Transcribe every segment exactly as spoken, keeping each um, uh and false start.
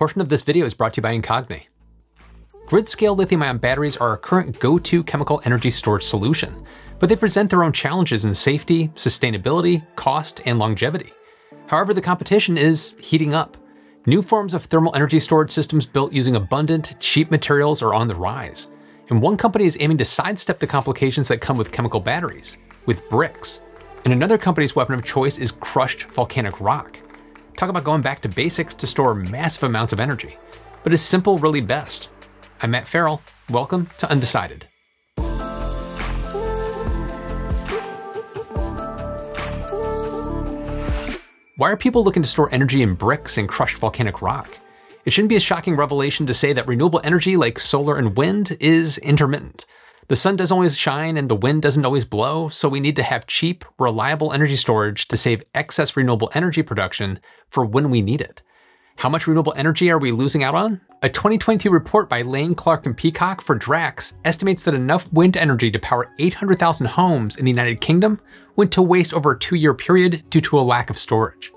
Portion of this video is brought to you by Incogni. Grid-scale lithium-ion batteries are our current go-to chemical energy storage solution, but they present their own challenges in safety, sustainability, cost, and longevity. However, the competition is heating up. New forms of thermal energy storage systems built using abundant, cheap materials are on the rise, and one company is aiming to sidestep the complications that come with chemical batteries, with bricks, and another company's weapon of choice is crushed volcanic rock. Talk about going back to basics to store massive amounts of energy, but is simple really best? I'm Matt Ferrell, welcome to Undecided. Why are people looking to store energy in bricks and crushed volcanic rock? It shouldn't be a shocking revelation to say that renewable energy like solar and wind is intermittent. The sun doesn't always shine and the wind doesn't always blow, so we need to have cheap, reliable energy storage to save excess renewable energy production for when we need it. How much renewable energy are we losing out on? A twenty twenty-two report by Lane, Clark, and Peacock for Drax estimates that enough wind energy to power eight hundred thousand homes in the United Kingdom went to waste over a two-year period due to a lack of storage.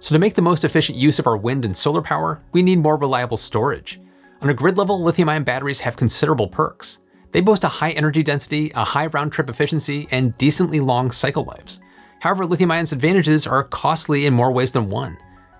So to make the most efficient use of our wind and solar power, we need more reliable storage. On a grid level, lithium-ion batteries have considerable perks. They boast a high energy density, a high round-trip efficiency, and decently long cycle lives. However, lithium-ion's advantages are costly in more ways than one.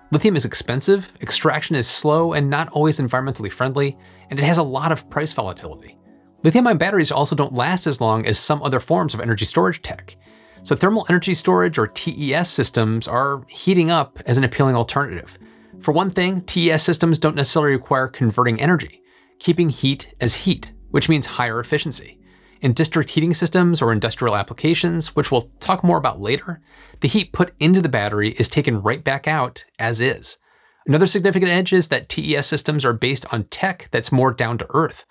Lithium is expensive, extraction is slow and not always environmentally friendly, and it has a lot of price volatility. Lithium-ion batteries also don't last as long as some other forms of energy storage tech. So thermal energy storage, or T E S systems, are heating up as an appealing alternative. For one thing, T E S systems don't necessarily require converting energy, keeping heat as heat, which means higher efficiency. In district heating systems or industrial applications, which we'll talk more about later, the heat put into the battery is taken right back out as is. Another significant edge is that T E S systems are based on tech that's more down to earth.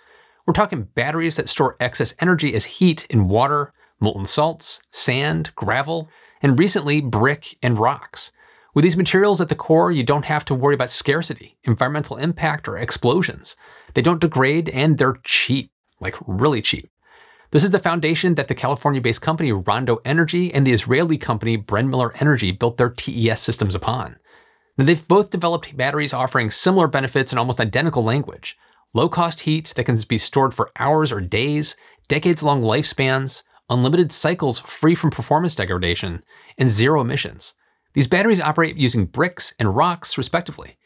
We're talking batteries that store excess energy as heat in water, molten salts, sand, gravel, and recently brick and rocks. With these materials at the core, you don't have to worry about scarcity, environmental impact, or explosions. They don't degrade and they're cheap, like really cheap. This is the foundation that the California-based company Rondo Energy and the Israeli company Brenmiller Energy built their T E S systems upon. Now, they've both developed batteries offering similar benefits in almost identical language. Low-cost heat that can be stored for hours or days, decades-long lifespans, unlimited cycles free from performance degradation, and zero emissions. These batteries operate using bricks and rocks, respectively.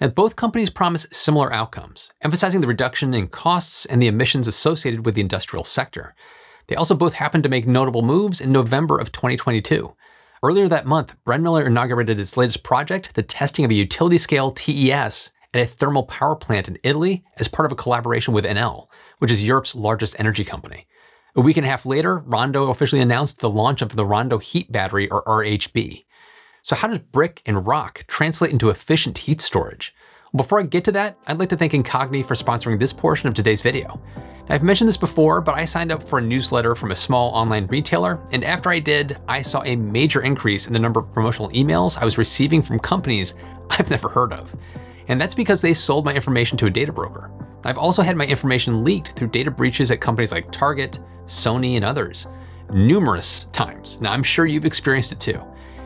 Now, both companies promise similar outcomes, emphasizing the reduction in costs and the emissions associated with the industrial sector. They also both happened to make notable moves in November of twenty twenty-two. Earlier that month, Brenmiller inaugurated its latest project, the testing of a utility-scale T E S at a thermal power plant in Italy as part of a collaboration with Enel, which is Europe's largest energy company. A week and a half later, Rondo officially announced the launch of the Rondo Heat Battery, or R H B. So how does brick and rock translate into efficient heat storage? Well, before I get to that, I'd like to thank Incogni for sponsoring this portion of today's video. Now, I've mentioned this before, but I signed up for a newsletter from a small online retailer, and after I did, I saw a major increase in the number of promotional emails I was receiving from companies I've never heard of. And that's because they sold my information to a data broker. I've also had my information leaked through data breaches at companies like Target, Sony, and others, numerous times. Now, I'm sure you've experienced it too.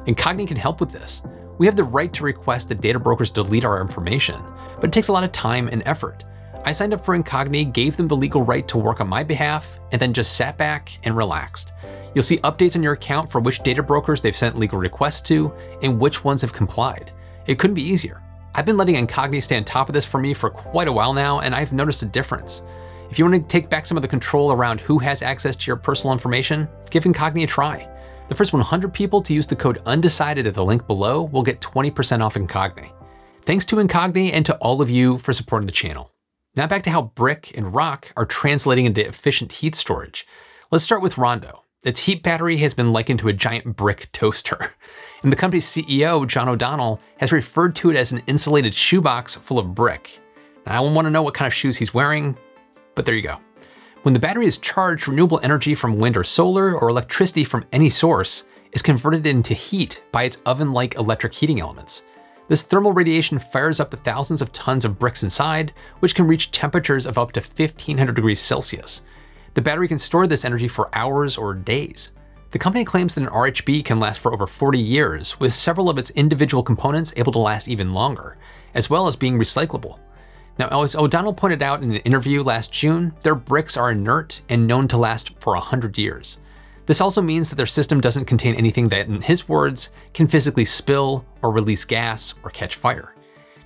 Incogni can help with this. We have the right to request that data brokers delete our information, but it takes a lot of time and effort. I signed up for Incogni, gave them the legal right to work on my behalf, and then just sat back and relaxed. You'll see updates on your account for which data brokers they've sent legal requests to and which ones have complied. It couldn't be easier. I've been letting Incogni stay on top of this for me for quite a while now, and I've noticed a difference. If you want to take back some of the control around who has access to your personal information, give Incogni a try. The first one hundred people to use the code UNDECIDED at the link below will get twenty percent off Incogni. Thanks to Incogni and to all of you for supporting the channel. Now back to how brick and rock are translating into efficient heat storage. Let's start with Rondo. Its heat battery has been likened to a giant brick toaster. And the company's C E O, John O'Donnell, has referred to it as an insulated shoebox full of brick. Now, I want to know what kind of shoes he's wearing, but there you go. When the battery is charged, renewable energy from wind or solar or electricity from any source is converted into heat by its oven-like electric heating elements. This thermal radiation fires up the thousands of tons of bricks inside, which can reach temperatures of up to fifteen hundred degrees Celsius. The battery can store this energy for hours or days. The company claims that an R H B can last for over forty years, with several of its individual components able to last even longer, as well as being recyclable. Now, as O'Donnell pointed out in an interview last June, their bricks are inert and known to last for one hundred years. This also means that their system doesn't contain anything that, in his words, can physically spill or release gas or catch fire.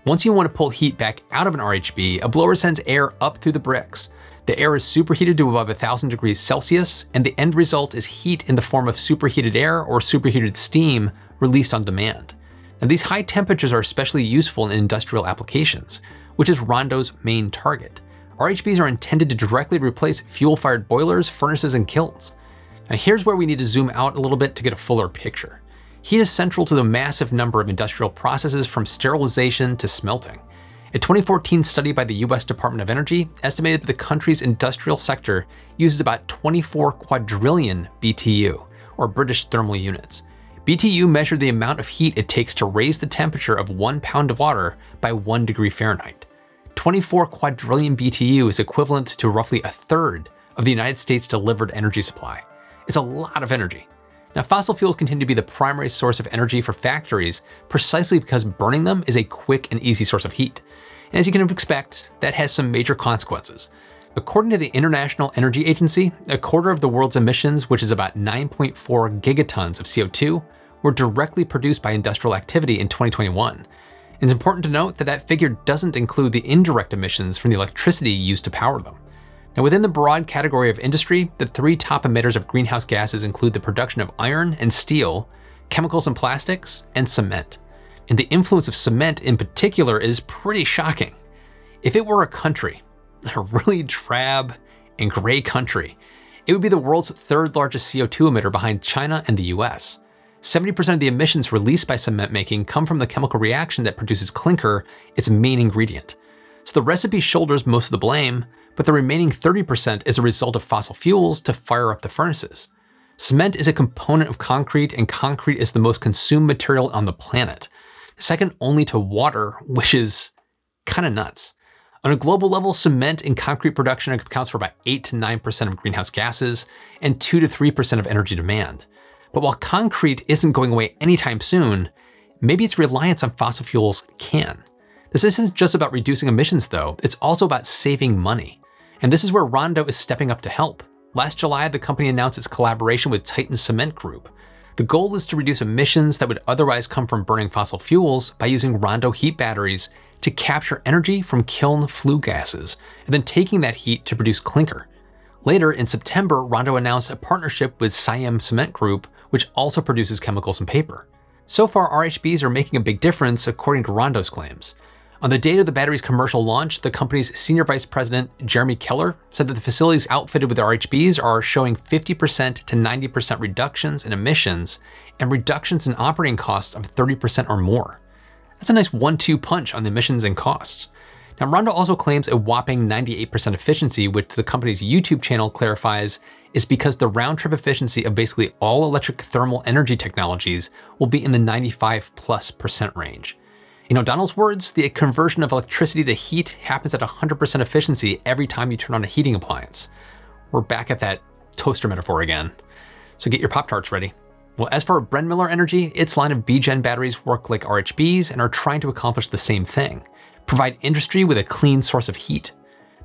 Once you want to pull heat back out of an R H B, a blower sends air up through the bricks. The air is superheated to above one thousand degrees Celsius, and the end result is heat in the form of superheated air or superheated steam released on demand. Now, these high temperatures are especially useful in industrial applications, which is Rondo's main target. R H Bs are intended to directly replace fuel-fired boilers, furnaces, and kilns. Now, here's where we need to zoom out a little bit to get a fuller picture. Heat is central to the massive number of industrial processes, from sterilization to smelting. A twenty fourteen study by the U S Department of Energy estimated that the country's industrial sector uses about twenty-four quadrillion B T U, or British thermal units. B T U measured the amount of heat it takes to raise the temperature of one pound of water by one degree Fahrenheit. twenty-four quadrillion B T U is equivalent to roughly a third of the United States' delivered energy supply. It's a lot of energy. Now, fossil fuels continue to be the primary source of energy for factories precisely because burning them is a quick and easy source of heat. And as you can expect, that has some major consequences. According to the International Energy Agency, a quarter of the world's emissions, which is about nine point four gigatons of C O two, were directly produced by industrial activity in twenty twenty-one. It's important to note that that figure doesn't include the indirect emissions from the electricity used to power them. Now, within the broad category of industry, the three top emitters of greenhouse gases include the production of iron and steel, chemicals and plastics, and cement. And the influence of cement in particular is pretty shocking. If it were a country, a really drab and gray country, it would be the world's third largest C O two emitter behind China and the U S. seventy percent of the emissions released by cement making come from the chemical reaction that produces clinker, its main ingredient. So the recipe shoulders most of the blame, but the remaining thirty percent is a result of fossil fuels to fire up the furnaces. Cement is a component of concrete, and concrete is the most consumed material on the planet, second only to water, which is kind of nuts. On a global level, cement and concrete production accounts for about eight to nine percent of greenhouse gases and two to three percent of energy demand. But while concrete isn't going away anytime soon, maybe its reliance on fossil fuels can. This isn't just about reducing emissions though, it's also about saving money. And this is where Rondo is stepping up to help. Last July, the company announced its collaboration with Titan Cement Group. The goal is to reduce emissions that would otherwise come from burning fossil fuels by using Rondo heat batteries to capture energy from kiln flue gases, and then taking that heat to produce clinker. Later in September, Rondo announced a partnership with Siam Cement Group, which also produces chemicals and paper. So far, R H Bs are making a big difference, according to Rondo's claims. On the date of the battery's commercial launch, the company's senior vice president, Jeremy Keller, said that the facilities outfitted with R H Bs are showing fifty percent to ninety percent reductions in emissions and reductions in operating costs of thirty percent or more. That's a nice one two punch on the emissions and costs. Now, Rondo also claims a whopping ninety-eight percent efficiency, which the company's YouTube channel clarifies is because the round-trip efficiency of basically all electric thermal energy technologies will be in the ninety-five plus percent range. In O'Donnell's words, the conversion of electricity to heat happens at one hundred percent efficiency every time you turn on a heating appliance. We're back at that toaster metaphor again. So get your Pop-Tarts ready. Well, as for Brenmiller Energy, its line of BGen batteries work like R H Bs and are trying to accomplish the same thing, provide industry with a clean source of heat.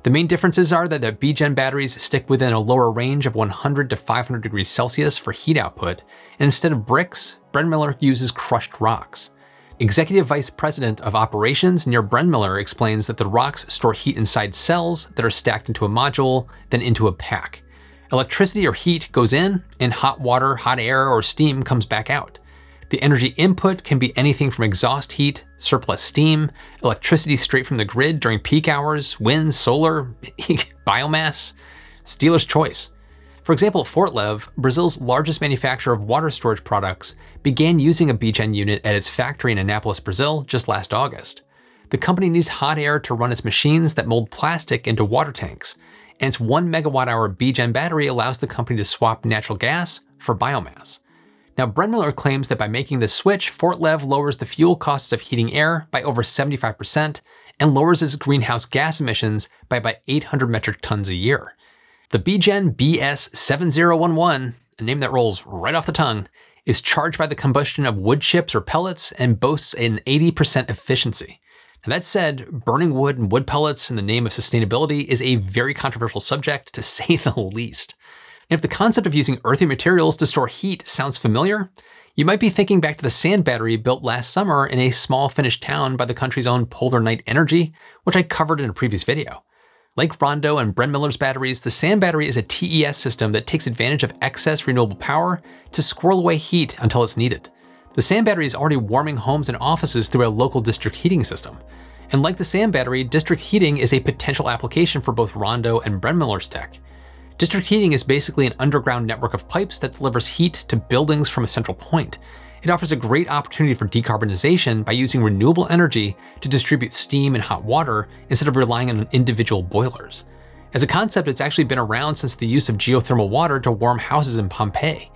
The main differences are that the BGen batteries stick within a lower range of one hundred to five hundred degrees Celsius for heat output, and instead of bricks, Brenmiller uses crushed rocks. Executive Vice President of Operations, Nir Brenmiller, explains that the rocks store heat inside cells that are stacked into a module, then into a pack. Electricity or heat goes in, and hot water, hot air, or steam comes back out. The energy input can be anything from exhaust heat, surplus steam, electricity straight from the grid during peak hours, wind, solar, biomass. It's dealer's choice. For example, Fortlev, Brazil's largest manufacturer of water storage products, began using a BGen unit at its factory in Annapolis, Brazil just last August. The company needs hot air to run its machines that mold plastic into water tanks, and its one megawatt hour BGen battery allows the company to swap natural gas for biomass. Now, Brenmiller claims that by making this switch, Fortlev lowers the fuel costs of heating air by over seventy-five percent and lowers its greenhouse gas emissions by about eight hundred metric tons a year. The BGen B S seven zero one one a name that rolls right off the tongue, is charged by the combustion of wood chips or pellets and boasts an eighty percent efficiency. Now, that said, burning wood and wood pellets in the name of sustainability is a very controversial subject, to say the least. And if the concept of using earthy materials to store heat sounds familiar, you might be thinking back to the sand battery built last summer in a small Finnish town by the country's own Polar Night Energy, which I covered in a previous video. Like Rondo and Brenmiller's batteries, the sand battery is a T E S system that takes advantage of excess renewable power to squirrel away heat until it's needed. The sand battery is already warming homes and offices through a local district heating system. And like the sand battery, district heating is a potential application for both Rondo and Brenmiller's tech. District heating is basically an underground network of pipes that delivers heat to buildings from a central point. It offers a great opportunity for decarbonization by using renewable energy to distribute steam and hot water instead of relying on individual boilers. As a concept, it's actually been around since the use of geothermal water to warm houses in Pompeii.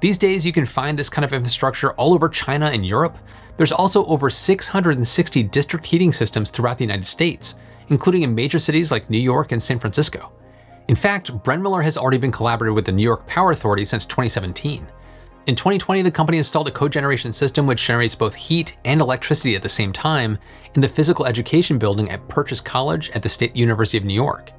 These days, you can find this kind of infrastructure all over China and Europe. There's also over six hundred sixty district heating systems throughout the United States, including in major cities like New York and San Francisco. In fact, Brenmiller has already been collaborating with the New York Power Authority since twenty seventeen. In twenty twenty, the company installed a cogeneration system which generates both heat and electricity at the same time in the physical education building at Purchase College at the State University of New York.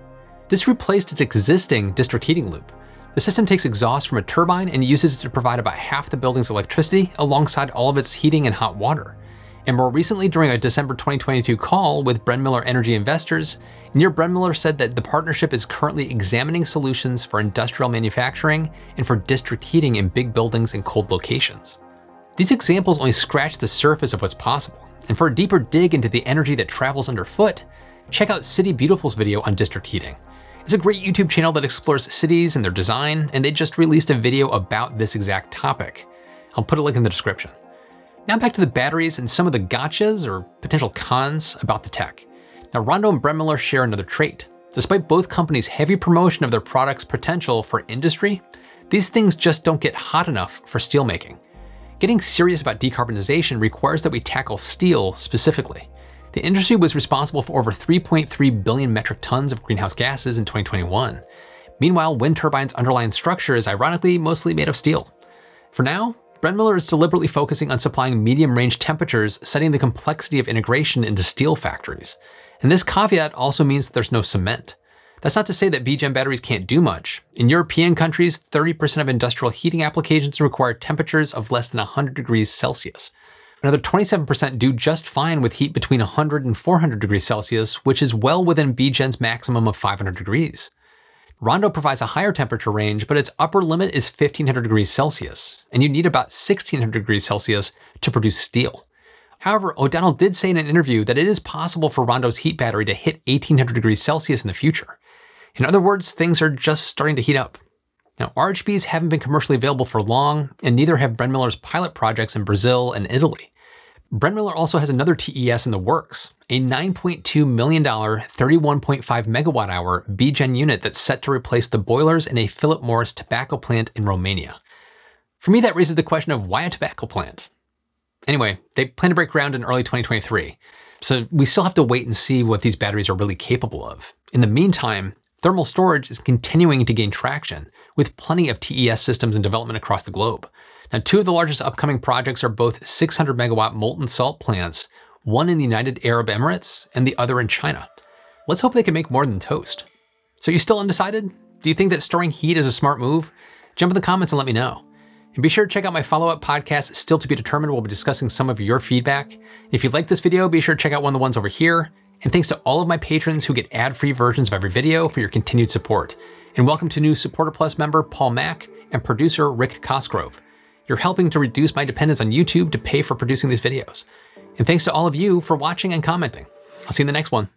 This replaced its existing district heating loop. The system takes exhaust from a turbine and uses it to provide about half the building's electricity alongside all of its heating and hot water. And more recently, during a December twenty twenty-two call with Brenmiller Energy investors, Nir Brenmiller said that the partnership is currently examining solutions for industrial manufacturing and for district heating in big buildings and cold locations. These examples only scratch the surface of what's possible. And for a deeper dig into the energy that travels underfoot, check out City Beautiful's video on district heating. It's a great YouTube channel that explores cities and their design, and they just released a video about this exact topic. I'll put a link in the description. Now back to the batteries and some of the gotchas or potential cons about the tech. Now Rondo and Brenmiller share another trait. Despite both companies' heavy promotion of their product's potential for industry, these things just don't get hot enough for steelmaking. Getting serious about decarbonization requires that we tackle steel specifically. The industry was responsible for over three point three billion metric tons of greenhouse gases in twenty twenty-one. Meanwhile, wind turbines' underlying structure is ironically mostly made of steel. For now, Brenmiller is deliberately focusing on supplying medium-range temperatures, setting the complexity of integration into steel factories. And this caveat also means that there's no cement. That's not to say that BGen batteries can't do much. In European countries, thirty percent of industrial heating applications require temperatures of less than one hundred degrees Celsius. Another twenty-seven percent do just fine with heat between one hundred and four hundred degrees Celsius, which is well within BGen's maximum of five hundred degrees. Rondo provides a higher temperature range, but its upper limit is fifteen hundred degrees Celsius, and you need about sixteen hundred degrees Celsius to produce steel. However, O'Donnell did say in an interview that it is possible for Rondo's heat battery to hit eighteen hundred degrees Celsius in the future. In other words, things are just starting to heat up. Now, R H Bs haven't been commercially available for long, and neither have Brenmiller's pilot projects in Brazil and Italy. Brenmiller also has another T E S in the works, a nine point two million dollar, thirty-one point five megawatt hour BGen unit that's set to replace the boilers in a Philip Morris tobacco plant in Romania. For me, that raises the question of why a tobacco plant? Anyway, they plan to break ground in early twenty twenty-three, so we still have to wait and see what these batteries are really capable of. In the meantime, thermal storage is continuing to gain traction, with plenty of T E S systems in development across the globe. Now, two of the largest upcoming projects are both six hundred megawatt molten salt plants, one in the United Arab Emirates and the other in China. Let's hope they can make more than toast. So you still undecided? Do you think that storing heat is a smart move? Jump in the comments and let me know. And be sure to check out my follow-up podcast, Still to be Determined. We'll be discussing some of your feedback. If you like this video, be sure to check out one of the ones over here. And thanks to all of my patrons who get ad-free versions of every video for your continued support. And welcome to new Supporter Plus member Paul Mack and producer Rick Cosgrove. You're helping to reduce my dependence on YouTube to pay for producing these videos. And thanks to all of you for watching and commenting. I'll see you in the next one.